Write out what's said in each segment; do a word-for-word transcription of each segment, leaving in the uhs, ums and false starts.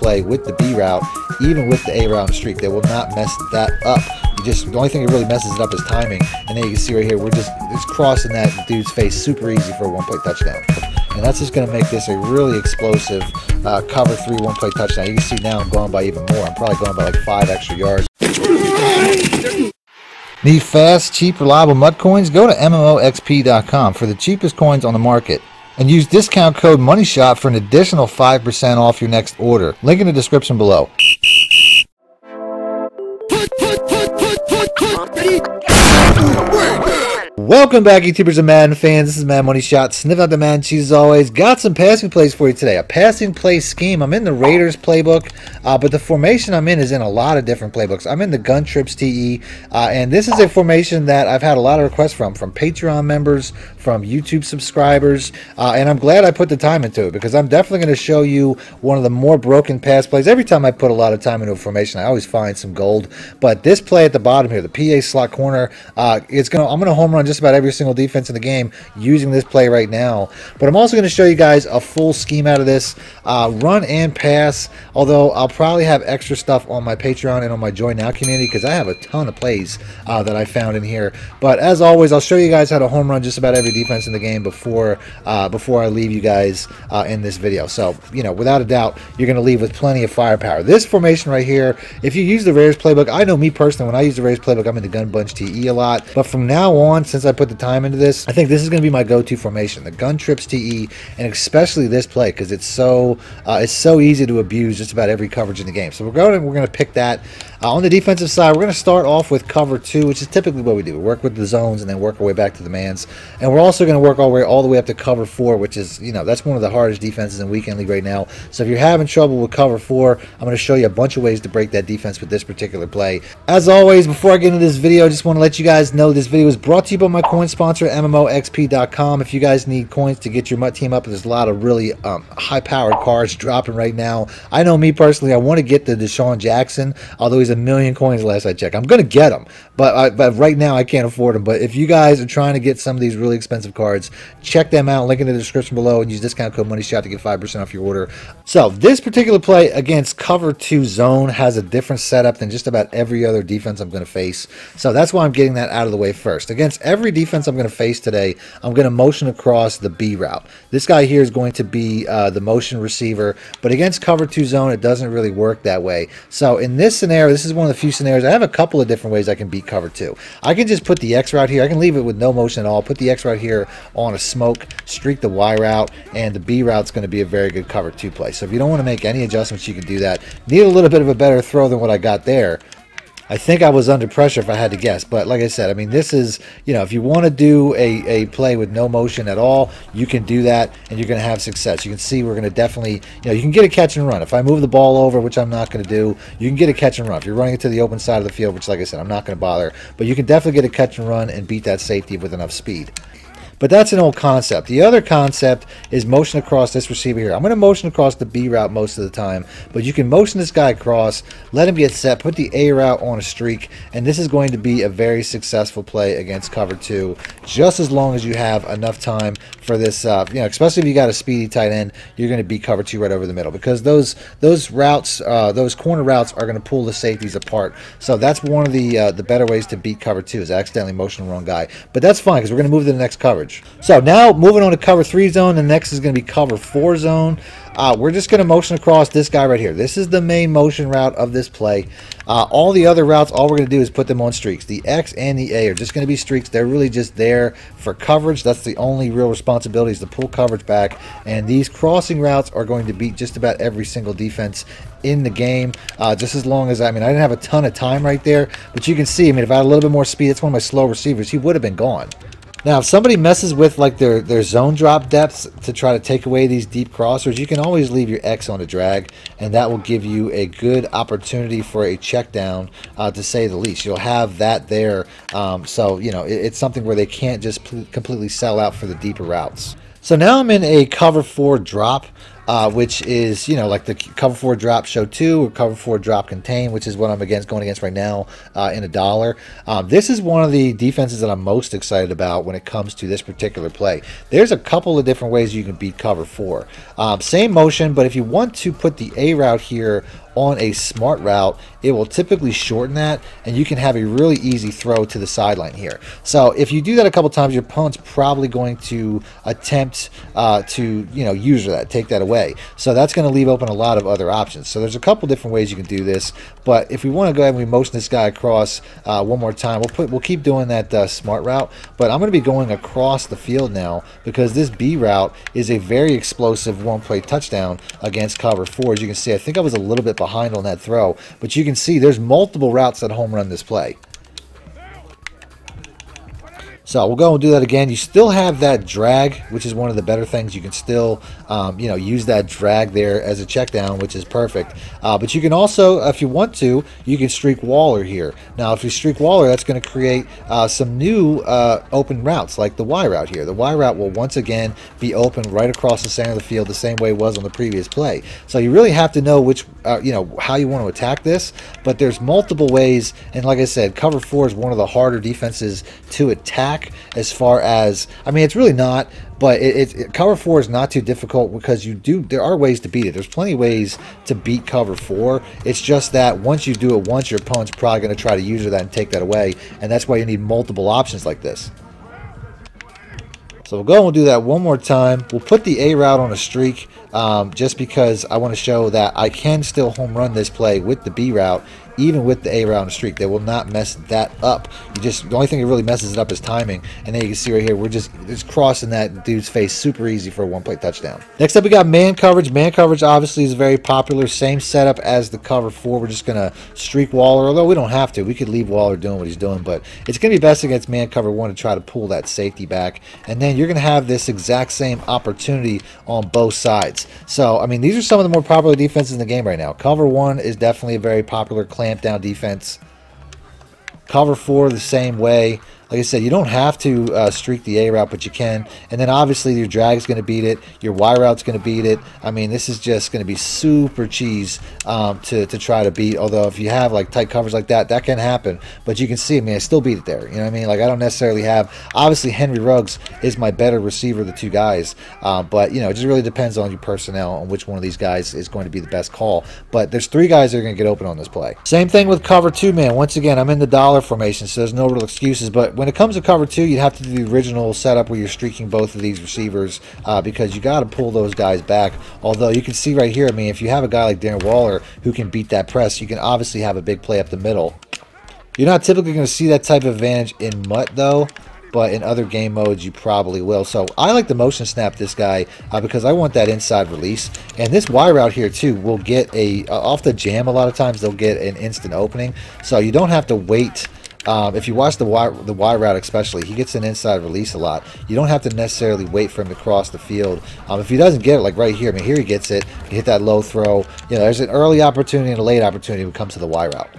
play with the B route, even with the A route and streak. They will not mess that up. You just, the only thing that really messes it up is timing. And then you can see right here, we're just it's crossing that dude's face super easy for a one-play touchdown. And that's just going to make this a really explosive uh, cover three one-play touchdown. You can see now I'm going by even more. I'm probably going by like five extra yards. Need fast, cheap, reliable mud coins? Go to M M O E X P dot com for the cheapest coins on the market. And use discount code MONEYSHOT for an additional five percent off your next order. Link in the description below. Welcome back, YouTubers and Madden fans. This is Mad Money Shot. Sniff out the Madden cheese as always. Got some passing plays for you today. A passing play scheme. I'm in the Raiders playbook, uh, but the formation I'm in is in a lot of different playbooks. I'm in the Gun Trips T E, uh, and this is a formation that I've had a lot of requests from, from Patreon members, from YouTube subscribers, uh, and I'm glad I put the time into it because I'm definitely going to show you one of the more broken pass plays. Every time I put a lot of time into a formation, I always find some gold, but this play at the bottom here, the P A slot corner, uh, it's gonna, I'm going to home run just about every single defense in the game using this play right now. But I'm also going to show you guys a full scheme out of this, uh, run and pass, although I'll probably have extra stuff on my Patreon and on my Join Now community because I have a ton of plays uh, that I found in here. But as always, I'll show you guys how to home run just about every defense in the game before uh, before I leave you guys uh, in this video. So, you know, without a doubt, you're going to leave with plenty of firepower. This formation right here, if you use the Raiders playbook, I know me personally, when I use the Raiders playbook, I'm in the Gun Bunch T E a lot. But from now on, since I put the time into this, I think this is going to be my go-to formation, the Gun Trips T E, and especially this play because it's so uh, it's so easy to abuse just about every coverage in the game. So we're going to, we're going to pick that. Uh, on the defensive side, we're going to start off with cover two, which is typically what we do. We work with the zones and then work our way back to the mans. And we're also going to work all the way all the way up to cover four, which is, you know, that's one of the hardest defenses in weekend league right now. So if you're having trouble with cover four, I'm going to show you a bunch of ways to break that defense with this particular play. As always, before I get into this video, I just want to let you guys know this video is brought to you by my coin sponsor M M O E X P dot com. If you guys need coins to get your mutt team up, there's a lot of really um, high-powered cards dropping right now. I know me personally, I want to get the Deshaun Jackson, although he's a million coins last I checked. I'm going to get him, but, I, but right now I can't afford him. But if you guys are trying to get some of these really expensive cards, check them out. Link in the description below and use discount code MONEYSHOT to get five percent off your order. So this particular play against cover two zone has a different setup than just about every other defense I'm going to face. So that's why I'm getting that out of the way first. Against every Every defense I'm going to face today, I'm going to motion across the B route. This guy here is going to be uh, the motion receiver, but against cover two zone, it doesn't really work that way. So in this scenario, this is one of the few scenarios, I have a couple of different ways I can beat cover two. I can just put the X route here. I can leave it with no motion at all. Put the X route here on a smoke, streak the Y route, and the B route's going to be a very good cover two play. So if you don't want to make any adjustments, you can do that. Need a little bit of a better throw than what I got there. I think I was under pressure if I had to guess, but like I said, I mean, this is, you know, if you want to do a, a play with no motion at all, you can do that and you're going to have success. You can see we're going to definitely, you know, you can get a catch and run. If I move the ball over, which I'm not going to do, you can get a catch and run. If you're running it to the open side of the field, which like I said, I'm not going to bother, but you can definitely get a catch and run and beat that safety with enough speed. But that's an old concept. The other concept is motion across this receiver here. I'm going to motion across the B route most of the time, but you can motion this guy across, let him get set, put the A route on a streak, and this is going to be a very successful play against cover two, just as long as you have enough time for this, uh, you know, especially if you got a speedy tight end, you're going to beat cover two right over the middle because those those routes, uh, those corner routes are going to pull the safeties apart. So that's one of the, uh, the better ways to beat cover two is accidentally motion the wrong guy. But that's fine because we're going to move to the next coverage. So now moving on to cover three zone, the next is going to be cover four zone. Uh, we're just going to motion across this guy right here. This is the main motion route of this play. Uh, all the other routes, all we're going to do is put them on streaks. The X and the A are just going to be streaks. They're really just there for coverage. That's the only real responsibility is to pull coverage back. And these crossing routes are going to beat just about every single defense in the game. Uh, just as long as, I mean, I didn't have a ton of time right there. But you can see, I mean, if I had a little bit more speed, it's one of my slow receivers. He would have been gone. Now, if somebody messes with like their, their zone drop depths to try to take away these deep crossers, you can always leave your X on a drag, and that will give you a good opportunity for a check down, uh, to say the least. You'll have that there. Um, so, you know, it, it's something where they can't just completely sell out for the deeper routes. So now I'm in a cover four drop. uh, which is, you know, like the cover four drop show two or cover four drop contain, which is what I'm against going against right now uh, in a dollar. Um, this is one of the defenses that I'm most excited about when it comes to this particular play. There's a couple of different ways you can beat cover four. Um, same motion, but if you want to put the A route here on a smart route, it will typically shorten that, and you can have a really easy throw to the sideline here. So if you do that a couple times, your opponent's probably going to attempt uh, to, you know, use that, take that away. So that's going to leave open a lot of other options. So there's a couple different ways you can do this, but if we want to go ahead and we motion this guy across uh, one more time, we'll put we'll keep doing that uh, smart route. But I'm going to be going across the field now, because this B route is a very explosive one-play touchdown against cover four. As you can see, I think I was a little bit behind on that throw, but you can see there's multiple routes that home run this play. So we'll go and do that again. You still have that drag, which is one of the better things. You can still, um, you know, use that drag there as a check down, which is perfect. Uh, but you can also, if you want to, you can streak Waller here. Now, if you streak Waller, that's going to create uh, some new uh, open routes, like the Y route here. The Y route will once again be open right across the center of the field the same way it was on the previous play. So you really have to know which, uh, you know, how you want to attack this. But there's multiple ways, and like I said, cover four is one of the harder defenses to attack. As far as, I mean, it's really not, but it, it, cover four is not too difficult, because you do, there are ways to beat it. There's plenty of ways to beat cover four. It's just that once you do it once, your opponent's probably going to try to use that and take that away, and that's why you need multiple options like this. So we'll go and we'll do that one more time. We'll put the A route on a streak, um, just because I want to show that I can still home run this play with the B route, even with the A route on a streak. They will not mess that up. You just, the only thing that really messes it up is timing. And then you can see right here, we're just, just crossing that dude's face super easy for a one-play touchdown. Next up, we got man coverage. Man coverage obviously is very popular. Same setup as the cover four. We're just going to streak Waller, although we don't have to. We could leave Waller doing what he's doing, but it's going to be best against man cover one to try to pull that safety back. And then you're going to have this exact same opportunity on both sides. So, I mean, these are some of the more popular defenses in the game right now. Cover one is definitely a very popular clamp down defense. Cover four the same way. Like I said, you don't have to uh, streak the A route, but you can. And then obviously your drag is going to beat it. Your Y route's going to beat it. I mean, this is just going to be super cheese um, to, to try to beat. Although if you have like tight covers like that, that can happen. But you can see, I mean, I still beat it there. You know what I mean? Like I don't necessarily have. Obviously, Henry Ruggs is my better receiver of the two guys. Uh, but, you know, it just really depends on your personnel on which one of these guys is going to be the best call. But there's three guys that are going to get open on this play. Same thing with cover two, man. Once again, I'm in the dollar formation, so there's no real excuses. But when it comes to cover two, you'd have to do the original setup where you're streaking both of these receivers uh, because you got to pull those guys back. Although you can see right here, I mean, if you have a guy like Darren Waller who can beat that press, you can obviously have a big play up the middle. You're not typically going to see that type of advantage in Mutt, though, but in other game modes you probably will. So I like to motion snap this guy uh, because I want that inside release. And this Y route here too will get a uh, off the jam a lot of times. They'll get an instant opening, so you don't have to wait. Um, if you watch the y, the Y route especially, he gets an inside release a lot. You don't have to necessarily wait for him to cross the field. Um, if he doesn't get it, like right here, I mean, here he gets it. You hit that low throw. You know, there's an early opportunity and a late opportunity when it comes to the Y route.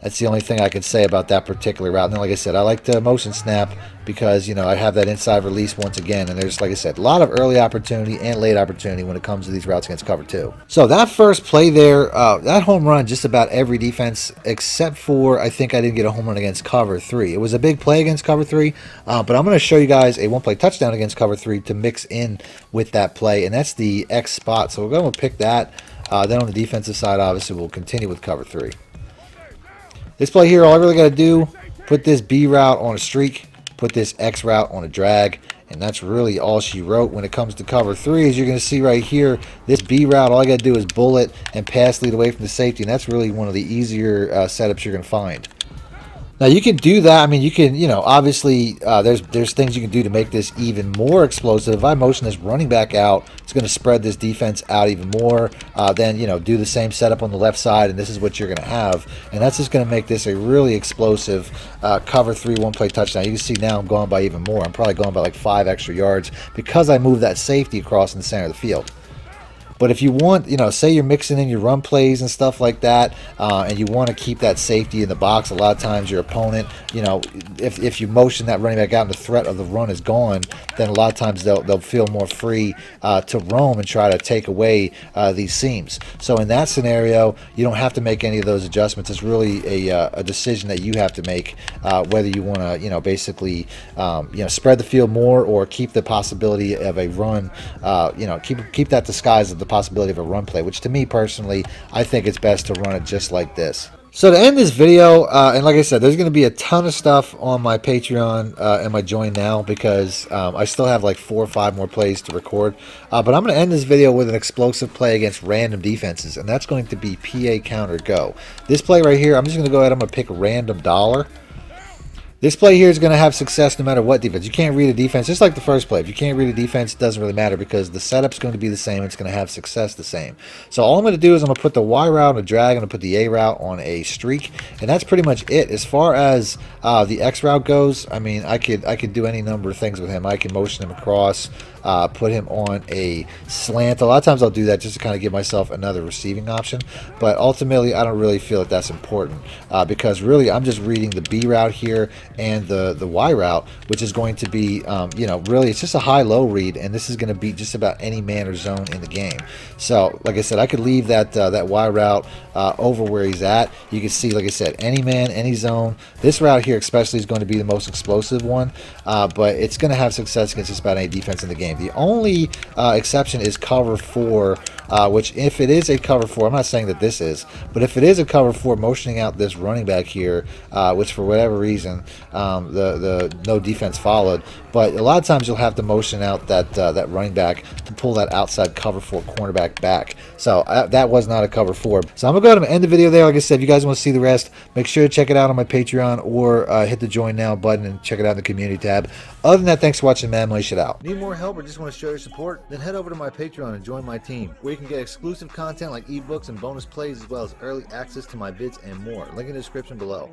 That's the only thing I could say about that particular route. And then, like I said, I like to motion snap because, you know, I have that inside release once again. And there's, like I said, a lot of early opportunity and late opportunity when it comes to these routes against cover two. So that first play there, uh, that home run, just about every defense except for, I think I didn't get a home run against cover three. It was a big play against cover three, uh, but I'm going to show you guys a one-play touchdown against cover three to mix in with that play, and that's the X spot. So we're going to pick that. Uh, then on the defensive side, obviously, we'll continue with cover three. This play here, all I really got to do, put this B route on a streak, put this X route on a drag, and that's really all she wrote when it comes to cover three. As you're going to see right here, this B route, all I got to do is bullet and pass lead away from the safety, and that's really one of the easier uh, setups you're going to find. Now you can do that. I mean, you can, you know, obviously uh, there's there's things you can do to make this even more explosive. If I motion this running back out, it's going to spread this defense out even more. Uh, then, you know, do the same setup on the left side, and this is what you're going to have. And that's just going to make this a really explosive uh, cover three one-play touchdown. You can see now I'm going by even more. I'm probably going by like five extra yards because I moved that safety across in the center of the field. But if you want, you know, say you're mixing in your run plays and stuff like that, uh, and you want to keep that safety in the box, a lot of times your opponent, you know, if, if you motion that running back out and the threat of the run is gone, then a lot of times they'll, they'll feel more free uh, to roam and try to take away uh, these seams. So in that scenario, you don't have to make any of those adjustments. It's really a, uh, a decision that you have to make, uh, whether you want to, you know, basically, um, you know, spread the field more or keep the possibility of a run, uh, you know, keep keep that disguise of the possibility of a run play, which to me personally, I think it's best to run it just like this. So to end this video, uh, and like I said, there's going to be a ton of stuff on my Patreon uh, and my Join Now, because um, I still have like four or five more plays to record. Uh, but I'm going to end this video with an explosive play against random defenses, and that's going to be P A counter go. This play right here, I'm just going to go ahead, I'm going to pick random dollar. This play here is going to have success no matter what defense. You can't read a defense, just like the first play. If you can't read a defense, it doesn't really matter because the setup's going to be the same. It's going to have success the same. So all I'm going to do is I'm going to put the Y route on a drag. I'm going to put the A route on a streak, and that's pretty much it. As far as uh, the X route goes, I mean, I could I could do any number of things with him. I can motion him across, uh, put him on a slant. A lot of times I'll do that just to kind of give myself another receiving option. But ultimately, I don't really feel that that's important uh, because really I'm just reading the B route here and the the Y route, which is going to be um, you know, really it's just a high low read, and this is going to beat just about any man or zone in the game. So like I said, I could leave that uh, that Y route uh, over where he's at. You can see, like I said, any man, any zone. This route here especially is going to be the most explosive one, uh, but it's going to have success against just about any defense in the game. The only uh, exception is cover four, uh, which if it is a cover four, I'm not saying that this is, but if it is a cover four motioning out this running back here, uh, which for whatever reason Um, the the no defense followed, but a lot of times you'll have to motion out that uh, that running back to pull that outside cover four cornerback back. So uh, that was not a cover four. So I'm gonna go ahead and end the video there. Like I said, if you guys want to see the rest, make sure to check it out on my Patreon or uh, hit the Join Now button and check it out in the community tab. Other than that, thanks for watching, man. Malaysia out. Need more help or just want to show your support? Then head over to my Patreon and join my team, where you can get exclusive content like ebooks and bonus plays, as well as early access to my bids and more. Link in the description below.